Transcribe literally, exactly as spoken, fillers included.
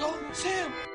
Go, Sam!